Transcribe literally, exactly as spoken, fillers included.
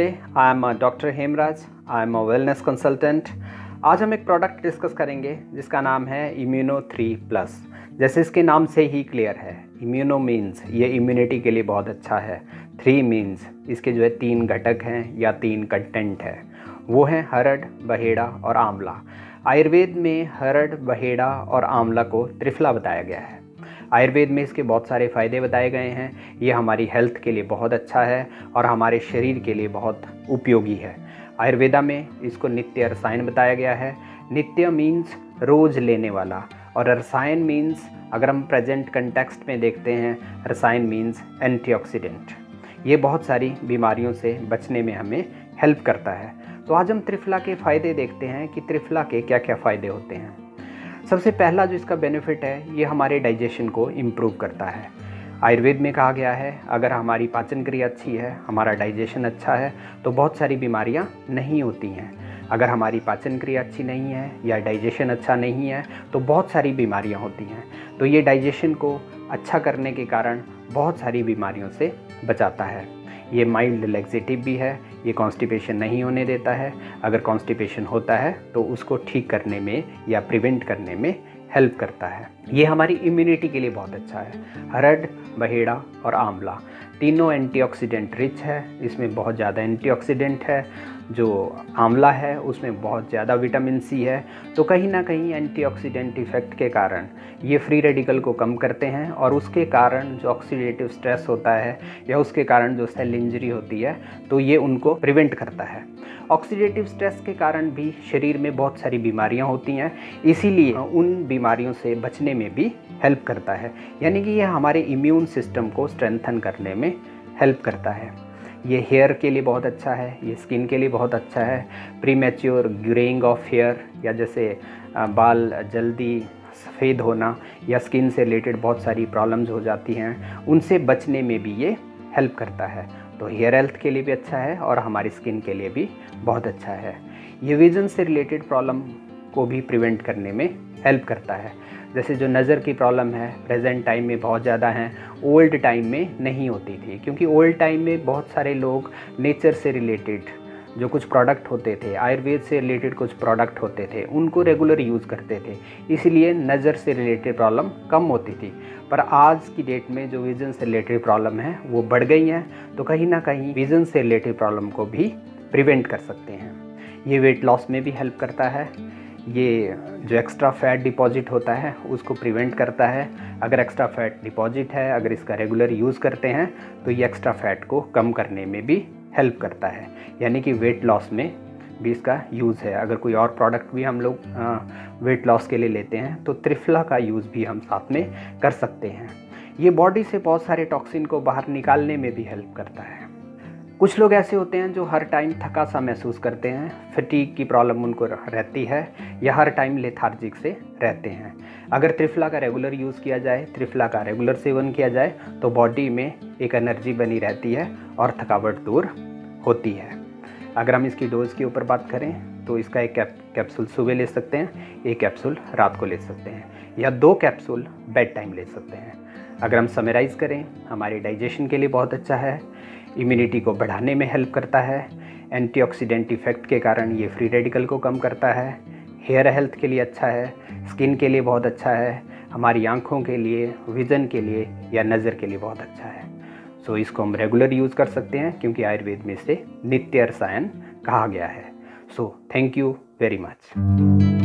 नमस्ते, I am doctor Hemraj, I am a wellness consultant. आज हम एक प्रोडक्ट डिस्कस करेंगे जिसका नाम है इम्यूनो थ्री प्लस। जैसे इसके नाम से ही क्लियर है, इम्यूनो मीन्स ये इम्यूनिटी के लिए बहुत अच्छा है, थ्री मीन्स इसके जो है तीन घटक हैं या तीन कंटेंट है, वो हैं हरड़, बहेड़ा और आंवला। आयुर्वेद में हरड़, बहेड़ा और आंवला को त्रिफला बताया गया है। आयुर्वेद में इसके बहुत सारे फ़ायदे बताए गए हैं। ये हमारी हेल्थ के लिए बहुत अच्छा है और हमारे शरीर के लिए बहुत उपयोगी है। आयुर्वेदा में इसको नित्य रसायन बताया गया है। नित्य मीन्स रोज़ लेने वाला, और रसायन मीन्स अगर हम प्रेजेंट कंटेक्स्ट में देखते हैं, रसायन मीन्स एंटीऑक्सीडेंट। ये बहुत सारी बीमारियों से बचने में हमें हेल्प करता है। तो आज हम त्रिफला के फ़ायदे देखते हैं कि त्रिफला के क्या क्या फ़ायदे होते हैं। सबसे पहला जो इसका बेनिफिट है, ये हमारे डाइजेशन को इम्प्रूव करता है। आयुर्वेद में कहा गया है अगर हमारी पाचन क्रिया अच्छी है, हमारा डाइजेशन अच्छा है, तो बहुत सारी बीमारियां नहीं होती हैं। अगर हमारी पाचन क्रिया अच्छी नहीं है या डाइजेशन अच्छा नहीं है तो बहुत सारी बीमारियां होती हैं। तो ये डाइजेशन को अच्छा करने के कारण बहुत सारी बीमारियों से बचाता है। ये माइल्ड लैक्सेटिव भी है, ये कॉन्स्टिपेशन नहीं होने देता है। अगर कॉन्स्टिपेशन होता है तो उसको ठीक करने में या प्रिवेंट करने में हेल्प करता है। ये हमारी इम्यूनिटी के लिए बहुत अच्छा है। हरड़, बहेड़ा और आंवला तीनों एंटीऑक्सीडेंट रिच है। इसमें बहुत ज़्यादा एंटीऑक्सीडेंट है। जो आंवला है उसमें बहुत ज़्यादा विटामिन सी है। तो कहीं ना कहीं एंटीऑक्सीडेंट इफ़ेक्ट के कारण ये फ्री रेडिकल को कम करते हैं, और उसके कारण जो ऑक्सीडेटिव स्ट्रेस होता है या उसके कारण जो सेल इंजरी होती है, तो ये उनको प्रिवेंट करता है। ऑक्सीडेटिव स्ट्रेस के कारण भी शरीर में बहुत सारी बीमारियाँ होती हैं, इसीलिए उन बीमारियों से बचने में भी हेल्प करता है। यानी कि यह हमारे इम्यून सिस्टम को स्ट्रेंथन करने में हेल्प करता है। ये हेयर के लिए बहुत अच्छा है, ये स्किन के लिए बहुत अच्छा है। प्रीमेच्योर ग्रेइंग ऑफ हेयर या जैसे बाल जल्दी सफ़ेद होना या स्किन से रिलेटेड बहुत सारी प्रॉब्लम्स हो जाती हैं, उनसे बचने में भी ये हेल्प करता है। तो हेयर हेल्थ के लिए भी अच्छा है और हमारी स्किन के लिए भी बहुत अच्छा है। ये विजन से रिलेटेड प्रॉब्लम को भी प्रिवेंट करने में हेल्प करता है। जैसे जो नज़र की प्रॉब्लम है प्रेजेंट टाइम में बहुत ज़्यादा हैं, ओल्ड टाइम में नहीं होती थी, क्योंकि ओल्ड टाइम में बहुत सारे लोग नेचर से रिलेटेड जो कुछ प्रोडक्ट होते थे, आयुर्वेद से रिलेटेड कुछ प्रोडक्ट होते थे, उनको रेगुलर यूज़ करते थे, इसलिए नज़र से रिलेटेड प्रॉब्लम कम होती थी। पर आज की डेट में जो विज़न से रिलेटेड प्रॉब्लम है वो बढ़ गई हैं, तो कहीं ना कहीं विज़न से रिलेटेड प्रॉब्लम को भी प्रिवेंट कर सकते हैं। ये वेट लॉस में भी हेल्प करता है। ये जो एक्स्ट्रा फैट डिपॉजिट होता है उसको प्रिवेंट करता है। अगर एक्स्ट्रा फैट डिपॉजिट है, अगर इसका रेगुलर यूज़ करते हैं, तो ये एक्स्ट्रा फैट को कम करने में भी हेल्प करता है। यानी कि वेट लॉस में भी इसका यूज़ है। अगर कोई और प्रोडक्ट भी हम लोग वेट लॉस के लिए लेते हैं तो त्रिफला का यूज़ भी हम साथ में कर सकते हैं। ये बॉडी से बहुत सारे टॉक्सिन को बाहर निकालने में भी हेल्प करता है। कुछ लोग ऐसे होते हैं जो हर टाइम थका सा महसूस करते हैं, फटीग की प्रॉब्लम उनको रहती है, या हर टाइम लेथार्जिक से रहते हैं। अगर त्रिफला का रेगुलर यूज़ किया जाए, त्रिफला का रेगुलर सेवन किया जाए, तो बॉडी में एक एनर्जी बनी रहती है और थकावट दूर होती है। अगर हम इसकी डोज़ के ऊपर बात करें तो इसका एक कैप, कैप्सूल सुबह ले सकते हैं, एक कैप्सूल रात को ले सकते हैं, या दो कैप्सूल बेड टाइम ले सकते हैं। अगर हम समराइज़ करें, हमारे डाइजेशन के लिए बहुत अच्छा है, इम्यूनिटी को बढ़ाने में हेल्प करता है, एंटीऑक्सीडेंट इफ़ेक्ट के कारण ये फ्री रेडिकल को कम करता है, हेयर हेल्थ के लिए अच्छा है, स्किन के लिए बहुत अच्छा है, हमारी आँखों के लिए, विज़न के लिए या नज़र के लिए बहुत अच्छा है। सो so, इसको हम रेगुलर यूज़ कर सकते हैं, क्योंकि आयुर्वेद में इसे नित्य रसायन कहा गया है। So thank you very much.